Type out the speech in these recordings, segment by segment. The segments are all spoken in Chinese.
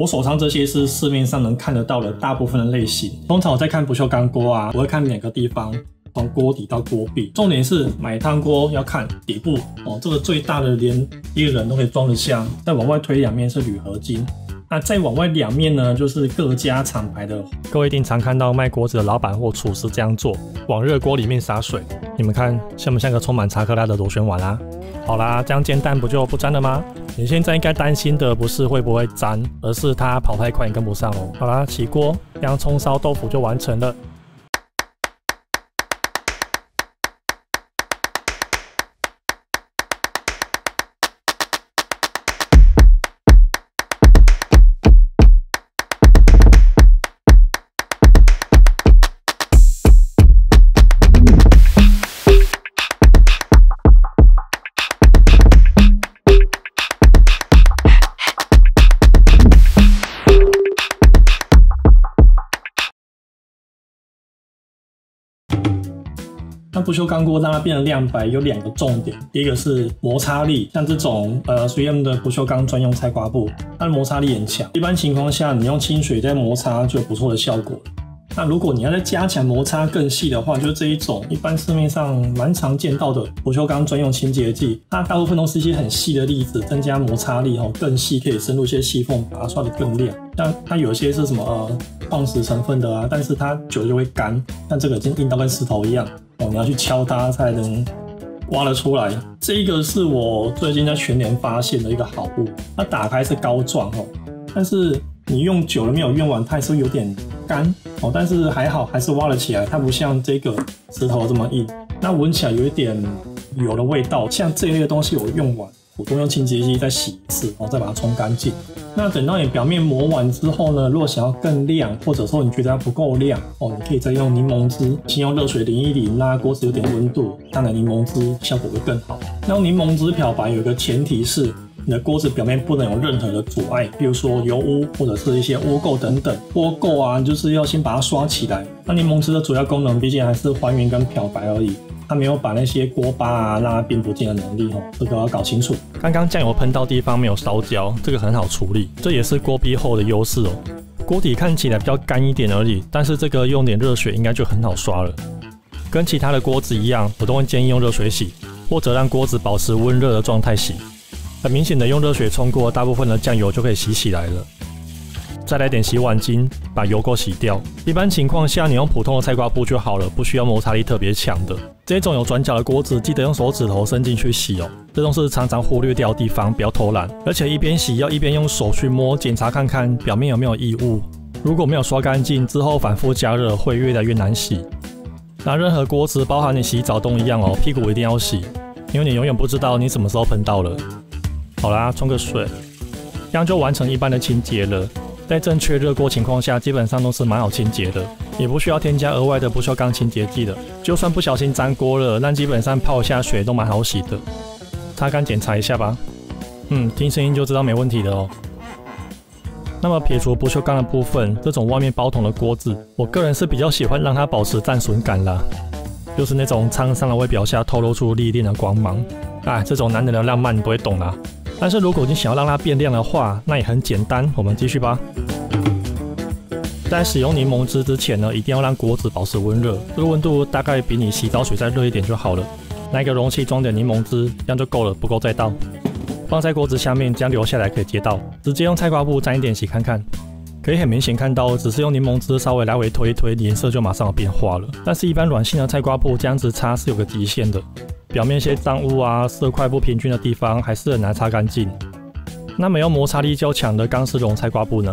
我手上这些是市面上能看得到的大部分的类型。通常我在看不锈钢锅啊，我会看两个地方。 从锅底到锅壁，重点是买汤锅要看底部哦，这个最大的连一个人都可以装得下。再往外推两面是铝合金，那再往外两面呢，就是各家厂牌的。各位一定常看到卖锅子的老板或厨师这样做，往热锅里面洒水，你们看像不像个充满查克拉的螺旋丸啊？好啦，这样煎蛋不就不粘了吗？你现在应该担心的不是会不会粘，而是它跑太快，你跟不上哦。好啦，起锅，洋葱烧豆腐就完成了。 那不锈钢锅让它变得亮白有两个重点，第一个是摩擦力，像这种3M 的不锈钢专用菜瓜布，它的摩擦力很强。一般情况下，你用清水再摩擦就有不错的效果。那如果你要再加强摩擦更细的话，就是这一种一般市面上蛮常见到的不锈钢专用清洁剂，它大部分都是一些很细的粒子，增加摩擦力哦，更细可以深入一些细缝，把它刷得更亮。像它有些是什么矿石成分的啊，但是它久了就会干，但这个已经硬到跟石头一样。 哦，你要去敲它才能挖得出来。这个是我最近在全联发现的一个好物。它打开是膏状哦，但是你用久了没有用完，它还是有点干哦。但是还好还是挖了起来，它不像这个石头这么硬。那闻起来有一点油的味道。像这一类的东西，我用完，我都用清洁剂再洗一次，然后再把它冲干净。那等到你表面磨完之后呢，如果想要更亮，或者说你觉得它不够亮哦，你可以再用柠檬汁，先用热水淋一淋，让锅子有点温度，当然柠檬汁效果会更好。那用柠檬汁漂白有一个前提是，你的锅子表面不能有任何的阻碍，比如说油污或者是一些污垢等等。污垢啊，就是要先把它刷起来。那柠檬汁的主要功能毕竟还是还原跟漂白而已。 它没有把那些锅巴啊让它变不见的能力哦，这个要搞清楚。刚刚酱油喷到地方没有烧焦，这个很好处理，这也是锅壁后的优势哦。锅底看起来比较干一点而已，但是这个用点热水应该就很好刷了。跟其他的锅子一样，我都会建议用热水洗，或者让锅子保持温热的状态洗。很明显的，用热水冲过大部分的酱油就可以洗起来了。 再来点洗碗巾，把油垢洗掉。一般情况下，你用普通的菜瓜布就好了，不需要摩擦力特别强的。这种有转角的锅子，记得用手指头伸进去洗哦。这种是常常忽略掉的地方，不要偷懒。而且一边洗要一边用手去摸，检查看看表面有没有异物。如果没有刷干净，之后反复加热会越来越难洗。那任何锅子，包含你洗澡都一样哦，屁股一定要洗，因为你永远不知道你什么时候碰到了。好啦，冲个水，这样就完成一般的清洁了。 在正确热锅情况下，基本上都是蛮好清洁的，也不需要添加额外的不锈钢清洁剂的。就算不小心沾锅了，但基本上泡一下水都蛮好洗的。擦干检查一下吧。听声音就知道没问题的哦。那么撇除不锈钢的部分，这种外面包桶的锅子，我个人是比较喜欢让它保持战损感啦，就是那种沧桑的外表下透露出历练的光芒。哎，这种男人的浪漫你不会懂啦。 但是如果你想要让它变亮的话，那也很简单。我们继续吧。在使用柠檬汁之前呢，一定要让锅子保持温热，这个温度大概比你洗澡水再热一点就好了。拿一个容器装点柠檬汁，这样就够了，不够再倒。放在锅子下面，这样留下来可以接到。直接用菜瓜布沾一点洗看看，可以很明显看到，只是用柠檬汁稍微来回推一推，颜色就马上有变化了。但是，一般软性的菜瓜布这样子擦是有个极限的。 表面一些脏污啊、色块不平均的地方还是很难擦干净。那没有摩擦力较强的钢丝绒菜瓜布呢，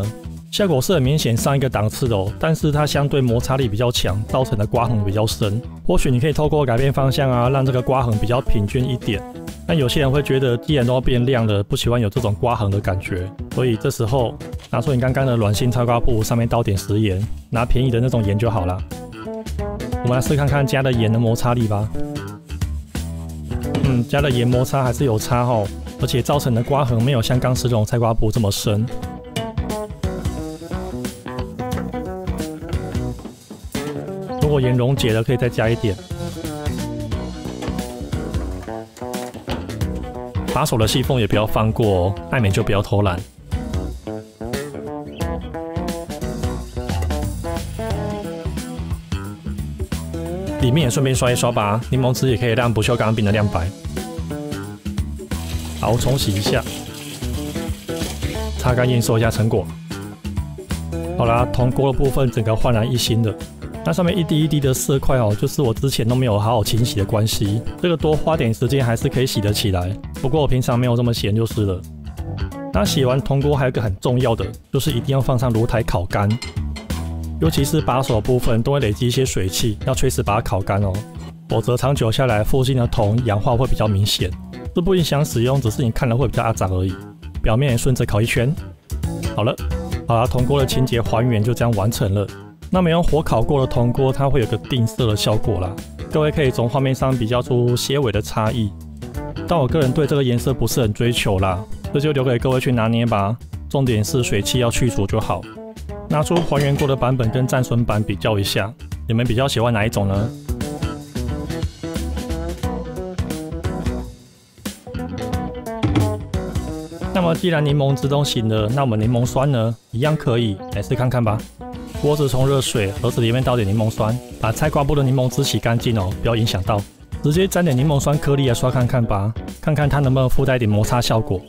效果是很明显上一个档次的哦，但是它相对摩擦力比较强，造成的刮痕比较深。或许你可以透过改变方向啊，让这个刮痕比较平均一点。但有些人会觉得，既然都要变亮了，不喜欢有这种刮痕的感觉，所以这时候拿出你刚刚的软性菜瓜布，上面倒点食盐，拿便宜的那种盐就好了。我们来试看看加的盐的摩擦力吧。 加了盐摩擦还是有差哦，而且造成的刮痕没有像钢丝这种菜瓜布这么深。如果盐溶解了，可以再加一点。把手的细缝也不要放过哦，爱美就不要偷懒。里面也顺便刷一刷吧。柠檬汁也可以让不锈钢变得亮白。好，冲洗一下，擦干验收一下成果。好啦，铜锅的部分整个焕然一新的。 那上面一滴一滴的色块哦，就是我之前都没有好好清洗的关系，这个多花点时间还是可以洗得起来。不过我平常没有这么闲就是了。那洗完铜锅还有一个很重要的，就是一定要放上炉台烤干，尤其是把手部分都会累积一些水汽，要随时把它烤干哦，否则长久下来附近的铜氧化会比较明显。这不影响使用，只是你看了会比较阿杂而已。表面也顺着烤一圈。好了，好啦，铜锅的清洁还原就这样完成了。 那没用火烤过的铜锅，它会有个定色的效果啦。各位可以从画面上比较出些微的差异，但我个人对这个颜色不是很追求啦，这就留给各位去拿捏吧。重点是水汽要去除就好。拿出还原过的版本跟战损版比较一下，你们比较喜欢哪一种呢？那么既然柠檬汁都行了，那我们柠檬酸呢，一样可以来试看看吧。 锅子冲热水，盒子里面倒点柠檬酸，把菜瓜布的柠檬汁洗干净哦，不要影响到。直接沾点柠檬酸颗粒来刷看看吧，看看它能不能附带一点摩擦效果。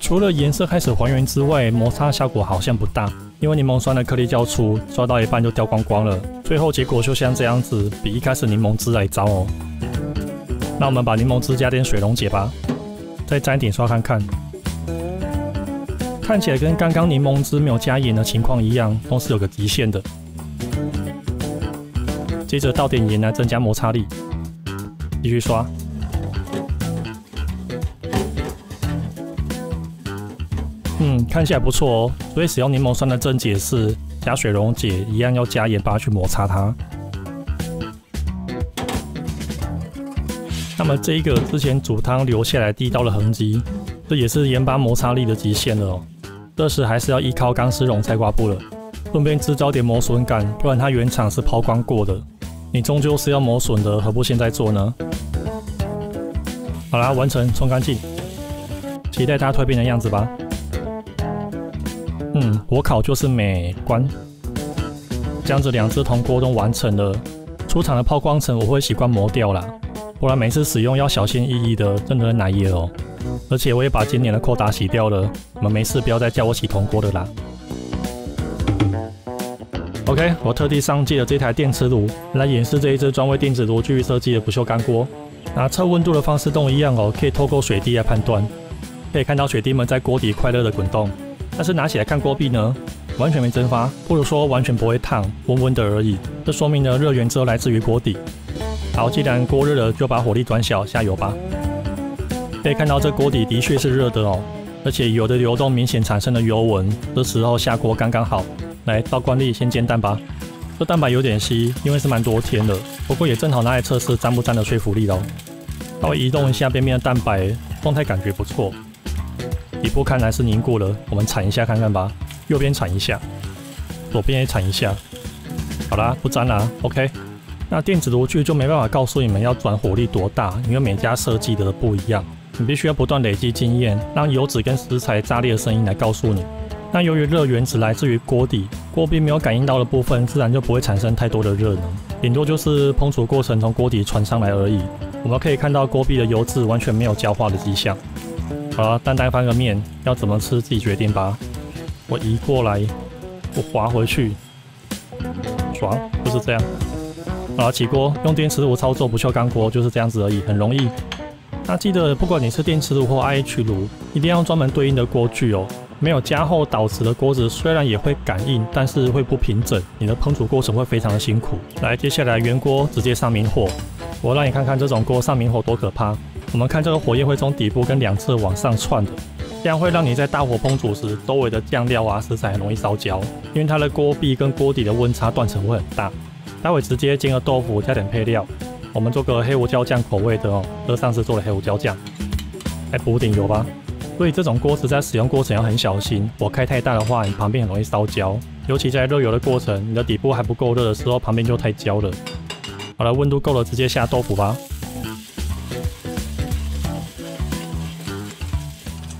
除了颜色开始还原之外，摩擦效果好像不大，因为柠檬酸的颗粒较粗，刷到一半就掉光光了。最后结果就像这样子，比一开始柠檬汁还糟哦。那我们把柠檬汁加点水溶解吧，再沾点刷看看。 看起来跟刚刚柠檬汁没有加盐的情况一样，都是有个极限的。接着倒点盐来增加摩擦力，继续刷。看起来不错哦。所以使用柠檬酸的正解是加水溶解，一样要加盐巴去摩擦它。那么这个之前煮汤留下来滴到的痕迹，这也是盐巴摩擦力的极限了哦。 这时还是要依靠钢丝绒菜瓜布了，顺便制造点磨损感，不然它原厂是抛光过的，你终究是要磨损的，何不现在做呢？好啦，完成，冲干净，期待它蜕变的样子吧。火烤就是美观。这样子两只铜锅都完成了，出厂的抛光层我会习惯磨掉啦，不然每次使用要小心翼翼的，真的很难耶哦。 而且我也把今年的扣打洗掉了，你们没事不要再叫我洗铜锅的啦。OK， 我特地上借了这台电磁炉来演示这一只专为电子炉具设计的不锈钢锅。那测温度的方式都一样哦，可以透过水滴来判断，可以看到水滴们在锅底快乐的滚动。但是拿起来看锅壁呢，完全没蒸发，不如说完全不会烫，温温的而已。这说明了热源只有来自于锅底。好，既然锅热了，就把火力转小，下油吧。 可以看到这锅底的确是热的哦，而且油的流动明显产生了油纹，这时候下锅刚刚好。来倒惯例先煎蛋吧，这蛋白有点稀，因为是蛮多天的，不过也正好拿来测试沾不沾的说服力咯。稍微移动一下边边的蛋白，状态感觉不错。底部看来是凝固了，我们铲一下看看吧，右边铲一下，左边也铲一下。好啦，不沾啦 ，OK。那电子炉具就没办法告诉你们要转火力多大，因为每家设计的不一样。 你必须要不断累积经验，让油脂跟食材炸裂的声音来告诉你。那由于热源只来自于锅底，锅壁没有感应到的部分，自然就不会产生太多的热能，顶多就是烹煮过程从锅底传上来而已。我们可以看到锅壁的油脂完全没有焦化的迹象。好了，蛋翻个面，要怎么吃自己决定吧。我移过来，我滑回去，爽，就是这样。好了，起锅，用电磁炉操作不锈钢锅就是这样子而已，很容易。 那记得，不管你是电磁炉或 IH 炉，一定要专门对应的锅具哦。没有加厚导磁的锅子，虽然也会感应，但是会不平整，你的烹煮过程会非常的辛苦。来，接下来原锅直接上明火，我让你看看这种锅上明火多可怕。我们看这个火焰会从底部跟两侧往上窜的，这样会让你在大火烹煮时，周围的酱料啊食材很容易烧焦，因为它的锅壁跟锅底的温差断层会很大。待会直接煎个豆腐，加点配料。 我们做个黑胡椒酱口味的哦，这上次做的黑胡椒酱，来补点油吧。所以这种锅子在使用过程要很小心，火开太大的话，你旁边很容易烧焦，尤其在热油的过程，你的底部还不够热的时候，旁边就太焦了。好了，温度够了，直接下豆腐吧。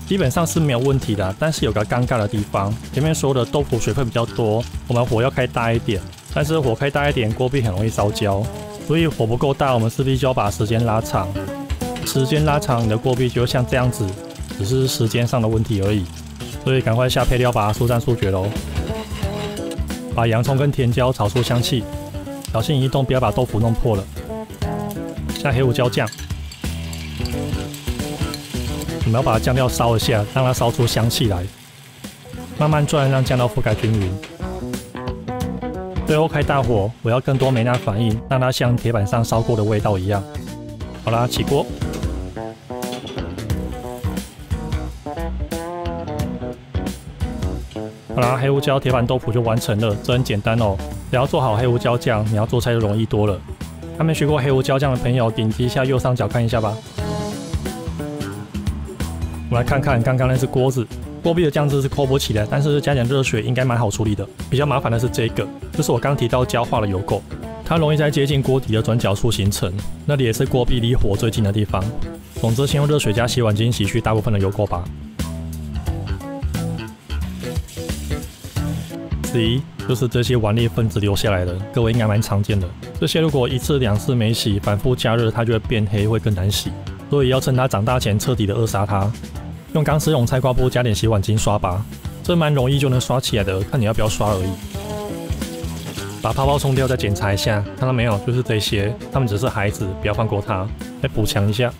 基本上是没有问题的，但是有个尴尬的地方，前面说的豆腐水分比较多，我们火要开大一点，但是火开大一点，锅壁很容易烧焦。所以火不够大，我们势必就要把时间拉长。时间拉长，你的锅壁就像这样子，只是时间上的问题而已。所以赶快下配料，把它速战速决喽。把洋葱跟甜椒炒出香气，小心移动，不要把豆腐弄破了。下黑胡椒酱，我们要把酱料烧一下，让它烧出香气来。慢慢转，让酱料覆盖均匀。 最后开大火，我要更多梅纳反应，让它像铁板上烧过的味道一样。好啦，起锅。好啦，黑胡椒铁板豆腐就完成了，这很简单哦。只要做好黑胡椒酱，你要做菜就容易多了。还没学过黑胡椒酱的朋友，点击一下右上角看一下吧。我们来看看刚刚那只锅子。 锅壁的酱汁是扣不起来，但是加点热水应该蛮好处理的。比较麻烦的是这个，就是我刚提到焦化的油垢，它容易在接近锅底的转角处形成，那里也是锅壁离火最近的地方。总之，先用热水加洗碗巾洗去大部分的油垢吧。11就是这些顽劣分子留下来的，各位应该蛮常见的。这些如果一次两次没洗，反复加热它就会变黑，会更难洗，所以要趁它长大前彻底的扼杀它。 用钢丝绒菜瓜布加点洗碗巾刷吧，这蛮容易就能刷起来的，看你要不要刷而已。把泡泡冲掉，再检查一下，看到没有？就是这些，他们只是孩子，不要放过它，再补强一下。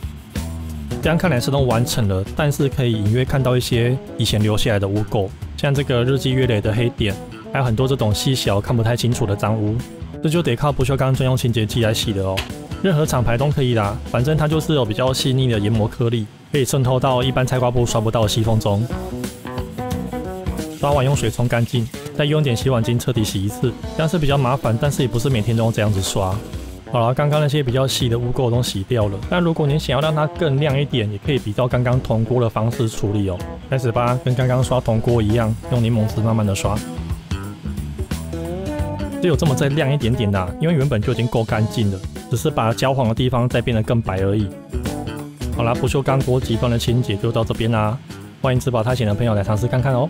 这样看来是都完成了，但是可以隐约看到一些以前留下来的污垢，像这个日积月累的黑点，还有很多这种细小看不太清楚的脏污，这就得靠不锈钢专用清洁剂来洗的哦。任何厂牌都可以啦，反正它就是有比较细腻的研磨颗粒。 可以渗透到一般菜瓜布刷不到的细缝中。刷完用水冲干净，再用点洗碗巾彻底洗一次。这样是比较麻烦，但是也不是每天都这样子刷。好了，刚刚那些比较细的污垢都洗掉了。但如果你想要让它更亮一点，也可以比照刚刚铜锅的方式处理哦。开始吧，跟刚刚刷铜锅一样，用柠檬汁慢慢的刷。只有这么再亮一点点啦，因为原本就已经够干净了，只是把焦黄的地方再变得更白而已。 好啦，不锈钢锅极端的清洁就到这边啦，欢迎吃饱太闲的朋友来尝试看看哦。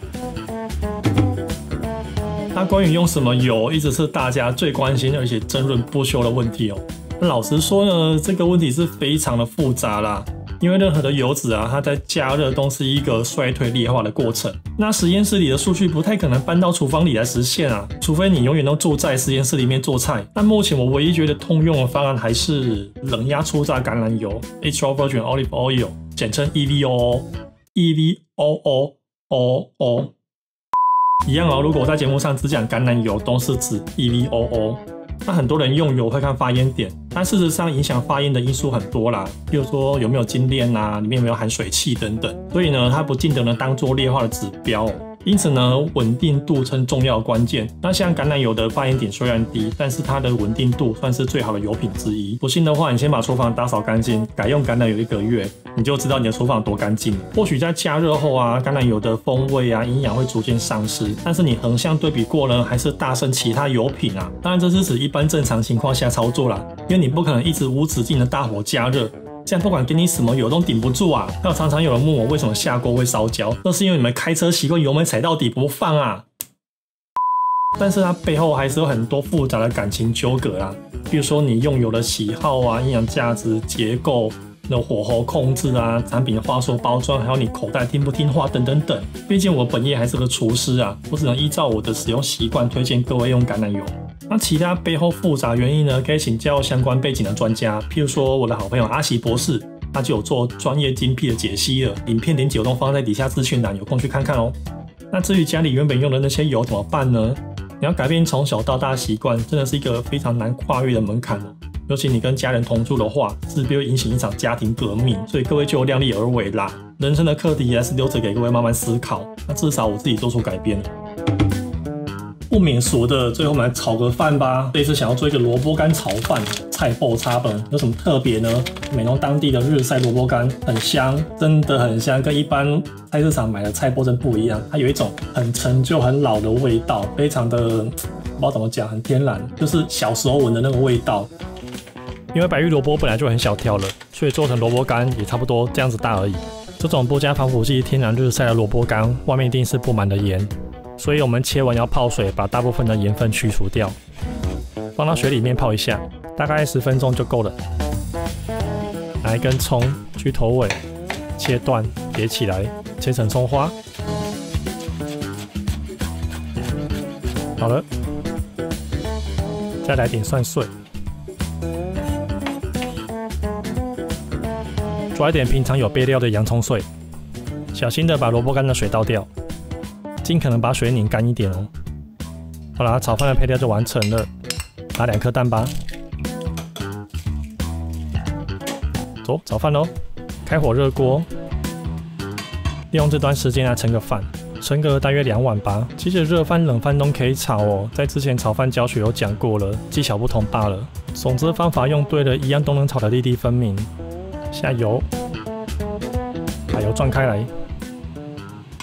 那关于用什么油，一直是大家最关心而且争论不休的问题哦。那老实说呢，这个问题是非常的复杂啦，因为任何的油脂啊，它在加热都是一个衰退劣化的过程。那实验室里的数据不太可能搬到厨房里来实现啊，除非你永远都住在实验室里面做菜。那目前我唯一觉得通用的方案还是冷压初榨橄榄油 （extra virgin olive oil）， 简称 EVOO。一样哦，如果我在节目上只讲橄榄油，都是指 EVOO。那很多人用油会看发烟点，但事实上影响发烟的因素很多啦，比如说有没有精炼啊，里面有没有含水汽等等。所以呢，它不尽得能当做劣化的指标哦。因此呢，稳定度很重要的关键。那像橄榄油的发烟点虽然低，但是它的稳定度算是最好的油品之一。不信的话，你先把厨房打扫干净，改用橄榄油1个月，你就知道你的厨房多干净。或许在加热后啊，橄榄油的风味啊、营养会逐渐丧失，但是你横向对比过呢，还是大胜其他油品啊。当然，这是指一般正常情况下操作啦，因为你不可能一直无止境的大火加热。 这样不管给你什么油都顶不住啊！还有常常有人问我为什么下锅会烧焦，那是因为你们开车习惯油门踩到底不放啊。但是它背后还是有很多复杂的感情纠葛啦，比如说你用油的喜好啊、营养价值、结构、那火候控制啊、产品的话术包装，还有你口袋听不听话等。毕竟我本业还是个厨师啊，我只能依照我的使用习惯推荐各位用橄榄油。 那其他背后复杂原因呢？可以请教相关背景的专家，譬如说我的好朋友阿奇博士，他就有做专业精辟的解析了。影片连结我都放在底下资讯栏，有空去看看哦。那至于家里原本用的那些油怎么办呢？你要改变从小到大习惯，真的是一个非常难跨越的门槛哦。尤其你跟家人同住的话，势必会引起一场家庭革命，所以各位就量力而为啦。人生的课题还是留着给各位慢慢思考。那至少我自己做出改变了。 不免俗的，最后我们来炒个饭吧。这次想要做一个萝卜干炒饭，菜爆叉本有什么特别呢？美浓当地的日晒萝卜干很香，真的很香，跟一般菜市场买的菜脯真不一样。它有一种很陈旧、很老的味道，非常的不知道怎么讲，很天然，就是小时候闻的那个味道。因为白玉萝卜本来就很小条了，所以做成萝卜干也差不多这样子大而已。这种不加防腐剂、天然日晒的萝卜干，外面一定是布满了盐。 所以我们切完要泡水，把大部分的盐分去除掉，放到水里面泡一下。大概10分钟就够了。拿一根葱去头尾切断，叠起来，切成葱花。好了，再来点蒜碎，抓一点平常有备料的洋葱碎，小心的把萝卜干的水倒掉，尽可能把水拧干一点哦。好啦，炒饭的配料就完成了。 拿2颗蛋吧，走，炒饭喽！开火热锅，利用这段时间来盛个饭，盛个大约2碗吧。其实热饭、冷饭都可以炒哦，在之前炒饭教学有讲过了，技巧不同罢了。总之方法用对了，一样都能炒得粒粒分明。下油，把油转开来，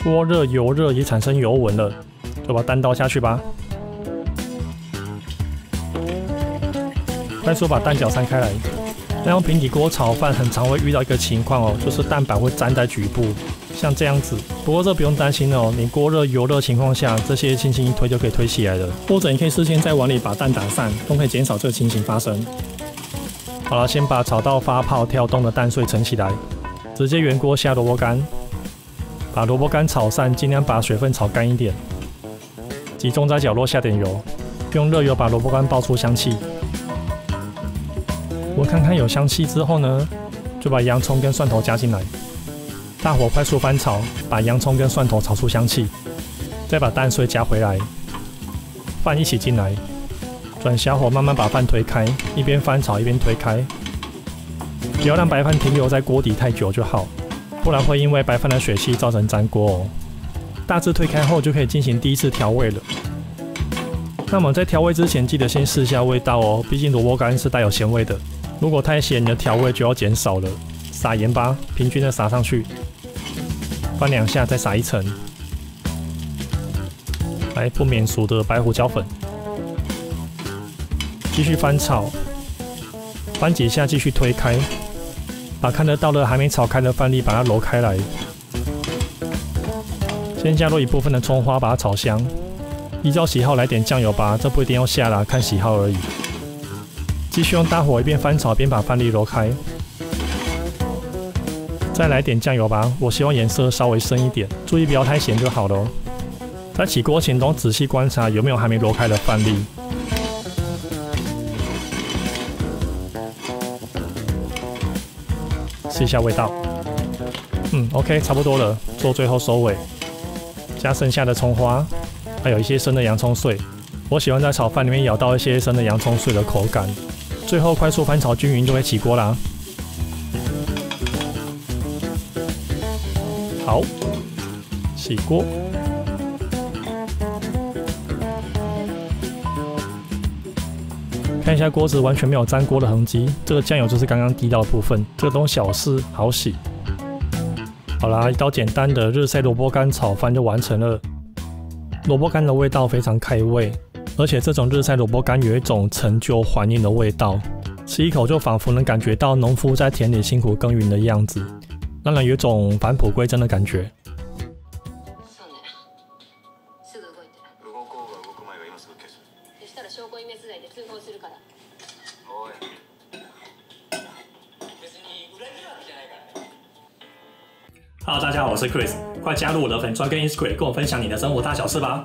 锅热油热也产生油温了，就把蛋倒下去吧。 快速把蛋搅散开来。那用平底锅炒饭，很常会遇到一个情况哦，就是蛋白会粘在局部，像这样子。不过这不用担心哦，你锅热油热情况下，这些轻轻一推就可以推起来了。或者你可以事先在碗里把蛋打散，都可以减少这个情形发生。好了，先把炒到发泡跳动的蛋碎盛起来，直接原锅下萝卜干，把萝卜干炒散，尽量把水分炒干一点，集中在角落下点油，用热油把萝卜干爆出香气。 我看看有香气之后呢，就把洋葱跟蒜头加进来，大火快速翻炒，把洋葱跟蒜头炒出香气，再把蛋碎加回来，饭一起进来，转小火慢慢把饭推开，一边翻炒一边推开，不要让白饭停留在锅底太久就好，不然会因为白饭的水汽造成粘锅哦。大致推开后就可以进行第一次调味了。 那么在调味之前，记得先试一下味道哦，毕竟萝卜干是带有咸味的。如果太咸，你的调味就要减少了。撒盐吧，平均的撒上去，翻2下，再撒一层。来，不免俗的白胡椒粉，继续翻炒，翻几下，继续推开，把看得到的还没炒开的饭粒把它揉开来。先加入一部分的葱花，把它炒香。 依照喜好来点酱油吧，这不一定要下啦，看喜好而已。继续用大火一边翻炒边把饭粒揉开，再来点酱油吧。我希望颜色稍微深一点，注意不要太咸就好咯。在起锅前都仔细观察有没有还没揉开的饭粒。试一下味道，OK， 差不多了。做最后收尾，加剩下的葱花。 还有一些生的洋葱碎，我喜欢在炒饭里面咬到一些生的洋葱碎的口感。最后快速翻炒均匀就会起锅啦。好，起锅。看一下锅子完全没有沾锅的痕迹，这个酱油就是刚刚滴到的部分，这个东西小事好洗。好啦，一道简单的日式萝卜干炒饭就完成了。 萝卜干的味道非常开胃，而且这种日晒萝卜干有一种陈旧怀念的味道，吃一口就仿佛能感觉到农夫在田里辛苦耕耘的样子，让人有种返璞归真的感觉。Hello， 大家好，我是 Chris， 快加入我的粉专跟 Instagram， 跟我分享你的生活大小事吧。